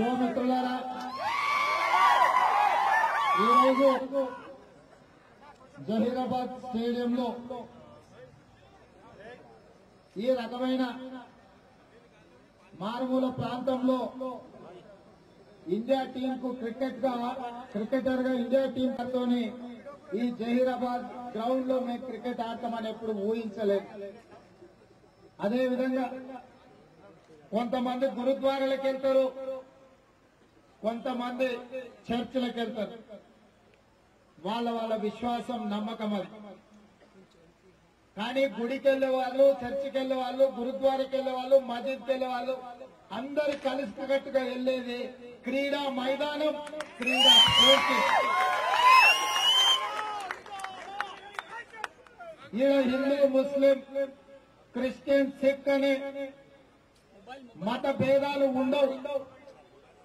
యువ మిత్రులారా ఈ రోజు జహీరాబాద్ స్టేడియంలో ఈ రకమైన మారుమూల ప్రాంతంలో ఇండియా టీం కు క్రికెటర్గా ఇండియా టీం తోని ఈ జహీరాబాద్ గ్రౌండ్ లో మేము క్రికెట్ ఆడతామని ఎప్పుడు ఊహించలేదు. అదేవిధంగా కొంతమంది గురుద్వారాలకు వెళ్తారు, కొంతమంది చర్చిలకు వెళ్తారు. వాళ్ళ వాళ్ళ విశ్వాసం, నమ్మకం అది. కానీ గుడికి వెళ్లే వాళ్ళు, చర్చికి వెళ్లే వాళ్ళు, గురుద్వారాకి వెళ్లే వాళ్ళు, మస్జిద్కి వెళ్లే వాళ్ళు అందరు కలిసికట్టుగా వెళ్లేది క్రీడా మైదానం, క్రీడా స్ఫూర్తి. ఈడ హిందూ, ముస్లిం, క్రిస్టియన్, సిక్ అనే మత భేదాలు ఉండవు.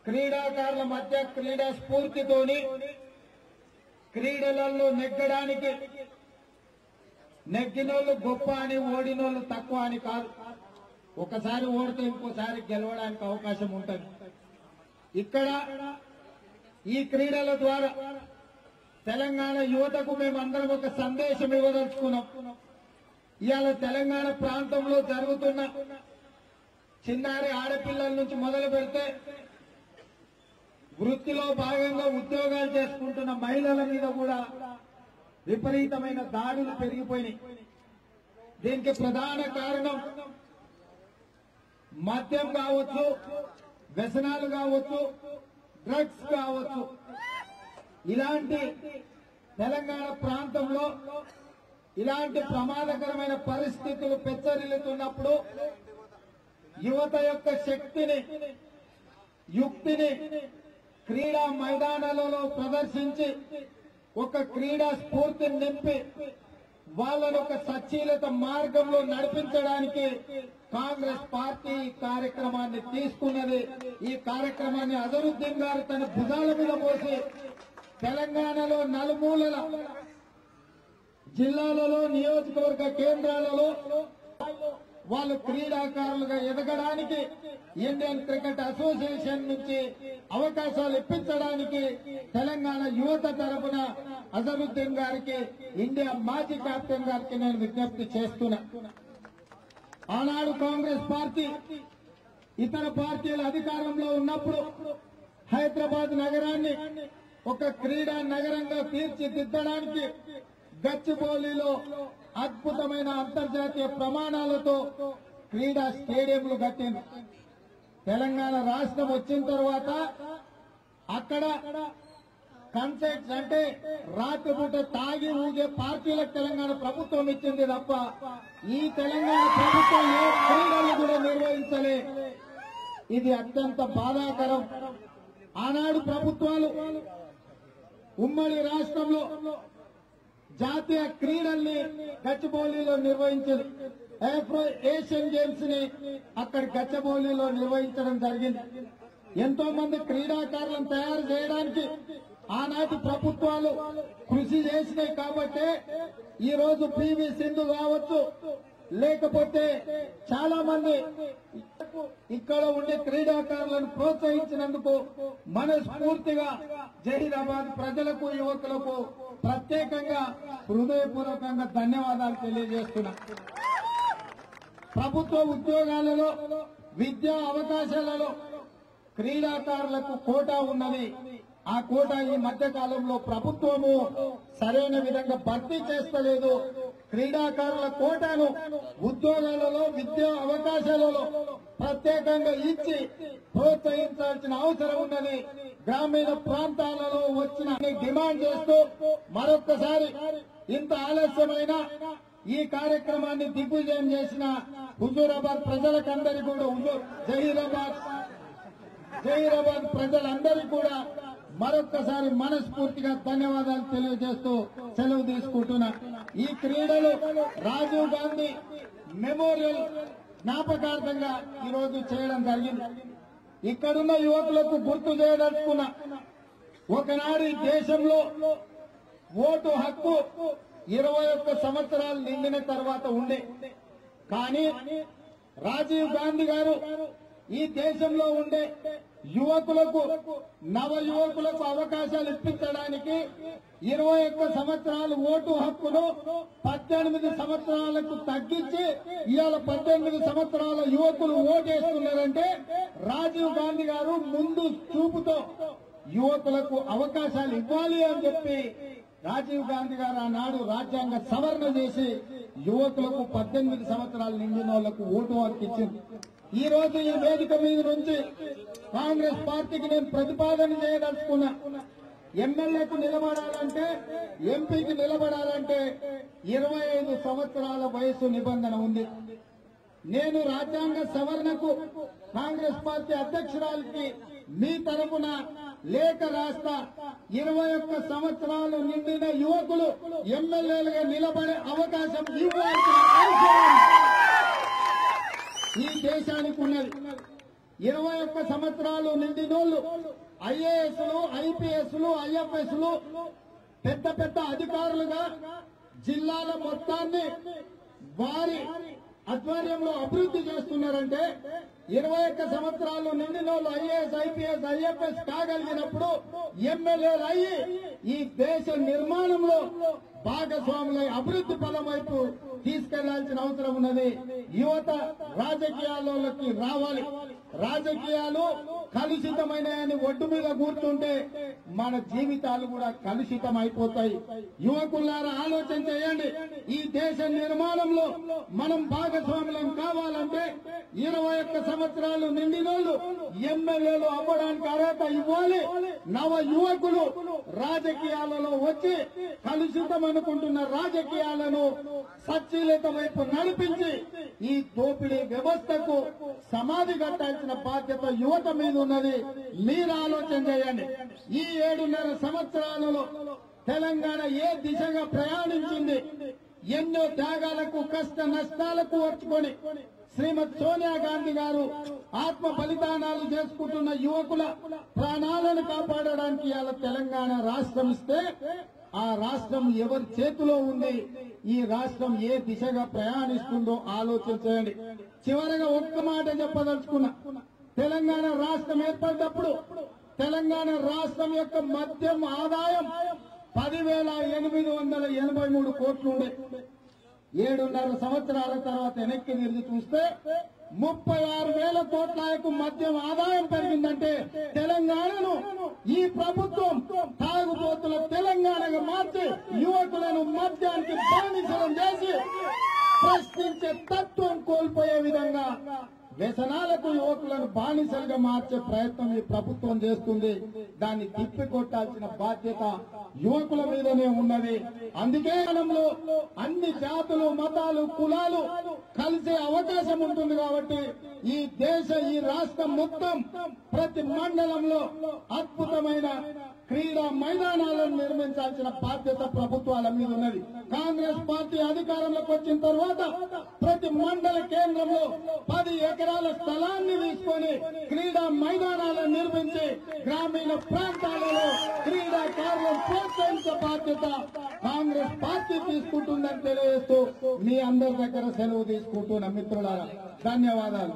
క్రీడాకారుల మధ్య క్రీడా స్ఫూర్తితోని క్రీడలలో నెగ్గడానికి, నెగ్గినోళ్లు గొప్ప అని ఓడినోళ్లు తక్కువ అని కాదు. ఒకసారి ఓడితే ఇంకోసారి గెలవడానికి అవకాశం ఉంటుంది. ఇక్కడ ఈ క్రీడల ద్వారా తెలంగాణ యువతకు మేమందరం ఒక సందేశం ఇవ్వదలుచుకున్నాం. ఇవాళ తెలంగాణ ప్రాంతంలో జరుగుతున్న చిన్నారి ఆడపిల్లల నుంచి మొదలు పెడితే వృత్తిలో భాగంగా ఉద్యోగాలు చేసుకుంటున్న మహిళల మీద కూడా విపరీతమైన దాడులు పెరిగిపోయినాయి. దీనికి ప్రధాన కారణం మద్యం కావచ్చు, వ్యసనాలు కావచ్చు, డ్రగ్స్ కావచ్చు. ఇలాంటి తెలంగాణ ప్రాంతంలో ఇలాంటి ప్రమాదకరమైన పరిస్థితులు పెచ్చరిల్లుతున్నప్పుడు యువత యొక్క శక్తిని, యుక్తిని క్రీడా మైదానాలలో ప్రదర్శించి ఒక క్రీడా స్ఫూర్తిని నింపి వాళ్ళను ఒక సచ్ఛీలత మార్గంలో నడిపించడానికి కాంగ్రెస్ పార్టీ ఈ కార్యక్రమాన్ని తీసుకున్నది. ఈ కార్యక్రమాన్ని అజరుద్దీన్ గారు తన భుజాల మీద మోసి తెలంగాణలో నలుమూలల జిల్లాలలో, నియోజకవర్గ కేంద్రాలలో వాళ్ళు క్రీడాకారులుగా ఎదగడానికి ఇండియన్ క్రికెట్ అసోసియేషన్ నుంచి అవకాశాలు ఇప్పించడానికి తెలంగాణ యువత తరఫున అజరుద్దీన్ గారికి, ఇండియా మాజీ కెప్టెన్ గారికి నేను విజ్ఞప్తి చేస్తున్నా. ఆనాడు కాంగ్రెస్ పార్టీ ఇతర పార్టీల అధికారంలో ఉన్నప్పుడు హైదరాబాద్ నగరాన్ని ఒక క్రీడా నగరంగా తీర్చిదిద్దడానికి గచ్చిబౌలిలో అద్భుతమైన అంతర్జాతీయ ప్రమాణాలతో క్రీడా స్టేడియంలు కట్టింది. తెలంగాణ రాష్ట్రం వచ్చిన తర్వాత అక్కడ కన్సెట్స్ అంటే రాత్రిపూట తాగి ఊగే పార్టీలకు తెలంగాణ ప్రభుత్వం ఇచ్చింది తప్ప ఈ తెలంగాణ ప్రభుత్వం ఏ క్రీడలు కూడా నిర్వహించలే. ఇది అత్యంత బాధాకరం. ఆనాడు ప్రభుత్వాలు ఉమ్మడి రాష్ట్రంలో జాతీయ క్రీడల్ని గచ్చిబౌలిలో నిర్వహించింది. ఏషియన్ గేమ్స్ ని అక్కడ గచ్చిబౌలిలో నిర్వహించడం జరిగింది. ఎంతో మంది క్రీడాకారులను తయారు చేయడానికి ఆనాటి ప్రభుత్వాలు కృషి చేసినాయి. కాబట్టి ఈ రోజు పీవీ సింధు కావచ్చు, లేకపోతే చాలా మంది ఇక్కడ ఉండే క్రీడాకారులను ప్రోత్సహించినందుకు మనస్ఫూర్తిగా జహీరాబాద్ ప్రజలకు, యువకులకు ప్రత్యేకంగా హృదయపూర్వకంగా ధన్యవాదాలు తెలియజేస్తున్నా. ప్రభుత్వ ఉద్యోగాలలో, విద్యా అవకాశాలలో క్రీడాకారులకు కోటా ఉన్నది. ఆ కోటా ఈ మధ్య కాలంలో ప్రభుత్వము సరైన విధంగా భర్తీ చేస్తలేదు. క్రీడాకారుల కోటాను ఉద్యోగాలలో, విద్యా అవకాశాలలో ప్రత్యేకంగా ఇచ్చి ప్రోత్సహించాల్సిన అవసరం ఉన్నది. గ్రామీణ ప్రాంతాలలో వచ్చిన డిమాండ్ చేస్తూ మరొక్కసారి ఇంత ఆలస్యమైన ఈ కార్యక్రమాన్ని దిగ్విజయం చేసిన హుజూరాబాద్ ప్రజలకందరికీ కూడా, జహీరాబాద్ ప్రజలందరికీ కూడా మరొక్కసారి మనస్ఫూర్తిగా ధన్యవాదాలు తెలియజేస్తూ సెలవు తీసుకుంటున్నా. ఈ క్రీడలు రాజీవ్ గాంధీ మెమోరియల్ జ్ఞాపకార్థంగా ఈరోజు చేయడం జరిగింది. ఇక్కడున్న యువకులకు గుర్తు చేయదలుచుకున్నా, ఒకనాడు దేశంలో ఓటు హక్కు 21 సంవత్సరాలు నిండిన తర్వాత ఉండే. కానీ రాజీవ్ గాంధీ గారు ఈ దేశంలో ఉండే యువకులకు నవ యువకులకు అవకాశాలు ఇప్పించడానికి 21 సంవత్సరాలు ఓటు హక్కును 18 సంవత్సరాలకు తగ్గించి ఇవాళ 18 సంవత్సరాల యువకులు ఓటేస్తున్నారంటే రాజీవ్ గాంధీ గారు ముందు చూపుతో యువకులకు అవకాశాలు ఇవ్వాలి అని చెప్పి రాజీవ్ గాంధీ గారు ఆనాడు రాజ్యాంగ సవరణ చేసి యువకులకు 18 సంవత్సరాలు నిండిన వాళ్లకు ఓటు హక్కు ఇచ్చింది. ఈ రోజు ఈ వేదిక మీద నుంచి కాంగ్రెస్ పార్టీకి నేను ప్రతిపాదన చేయదలుచుకున్నా. ఎమ్మెల్యేకు నిలబడాలంటే ఎంపీకి నిలబడాలంటే 25 సంవత్సరాల వయసు నిబంధన ఉంది. నేను రాజ్యాంగ సవరణకు కాంగ్రెస్ పార్టీ అధ్యక్షురాలికి మీ తరపున లేఖ రాస్తా. 21 సంవత్సరాలు నిండిన యువకులు ఎమ్మెల్యేలుగా నిలబడే అవకాశం ఇవ్వాల్సిన అవసరం ఈ దేశానికి ఉన్నది. 21 సంవత్సరాలు నిండినోళ్లు ఐఏఎస్లు ఐపీఎస్లు ఐఎఫ్ఎస్లు పెద్ద పెద్ద అధికారులుగా జిల్లాల మొత్తాన్ని వారి ఆధ్వర్యంలో అభివృద్ది చేస్తున్నారంటే 21 సంవత్సరాలు నిండినోళ్లు ఐఏఎస్ ఐపీఎస్ ఐఎఫ్ఎస్ కాగలిగినప్పుడు ఎమ్మెల్యేలు అయ్యి ఈ దేశ నిర్మాణంలో భాగస్వాములై అభివృద్ది పదం వైపు తీసుకెళ్లాల్సిన అవసరం ఉన్నది. యువత రాజకీయాల్లోకి రావాలి. రాజకీయాలు కలుషితమైనయని ఒడ్డు మీద కూర్చుంటే మన జీవితాలు కూడా కలుషితం అయిపోతాయి. యువకులారా ఆలోచన చేయండి. ఈ దేశ నిర్మాణంలో మనం భాగస్వాములం కావాలంటే 21 సంవత్సరాలు నిండినోళ్లు ఎమ్మెల్యేలు అవ్వడానికి అర్హత ఇవ్వాలి. నవ యువకులు రాజకీయాలలో వచ్చి కలుషితం అనుకుంటున్న రాజకీయాలను సచ్ఛీలత వైపు నడిపించి ఈ దోపిడీ వ్యవస్థకు సమాధి కట్టాల్సిన బాధ్యత యువత మీద ఉన్నది. మీరు ఆలోచన చేయండి. ఈ 7.5 సంవత్సరాలలో తెలంగాణ ఏ దిశగా ప్రయాణించింది? ఎన్నో త్యాగాలకు కష్ట నష్టాలకు ఓర్చుకొని శ్రీమతి సోనియా గాంధీ గారు ఆత్మ బలిదానాలు చేసుకుంటున్న యువకుల ప్రాణాలను కాపాడడానికి ఇవాళ తెలంగాణ రాష్ట్రం ఇస్తే ఆ రాష్ట్రం ఎవరి చేతిలో ఉంది? ఈ రాష్ట్రం ఏ దిశగా ప్రయాణిస్తుందో ఆలోచన చేయండి. చివరగా ఒక్క మాట చెప్పదలుచుకున్నా. తెలంగాణ రాష్ట్రం ఏర్పడినప్పుడు తెలంగాణ రాష్ట్రం యొక్క మద్యం ఆదాయం 10,883 కోట్లు ఉండే. 7.5 సంవత్సరాల తర్వాత వెనక్కి తిరిగి చూస్తే 36,000 కోట్లకు మద్యం ఆదాయం పెరిగిందంటే తెలంగాణను ఈ ప్రభుత్వం తాగుబోతుల తెలంగాణగా మార్చి యువకులను మద్యానికి బానిసలం చేసి ప్రశ్నించే తత్వం కోల్పోయే విధంగా వ్యసనాలకు యువకులను బానిసలుగా మార్చే ప్రయత్నం ఈ ప్రభుత్వం చేస్తుంది. దాన్ని తిప్పికొట్టాల్సిన బాధ్యత యువకుల మీదనే ఉన్నది. అందుకే కాలంలో అన్ని జాతులు మతాలు కులాలు కలిసే అవకాశం ఉంటుంది. కాబట్టి ఈ దేశ ఈ రాష్ట్రం మొత్తం ప్రతి మండలంలో అద్భుతమైన క్రీడా మైదానాలను నిర్మించాల్సిన బాధ్యత ప్రభుత్వాల మీద ఉన్నది. కాంగ్రెస్ పార్టీ అధికారంలోకి వచ్చిన తర్వాత ప్రతి మండల కేంద్రంలో 10 ఎకరాల స్థలాన్ని తీసుకొని క్రీడా మైదానాలను నిర్మించి గ్రామీణ ప్రాంతాలలో క్రీడాకారులను ప్రోత్సహించే బాధ్యత కాంగ్రెస్ పార్టీ తీసుకుంటుందని తెలియజేస్తూ మీ అందరి దగ్గర సెలవు తీసుకుంటున్న మిత్రులారా ధన్యవాదాలు.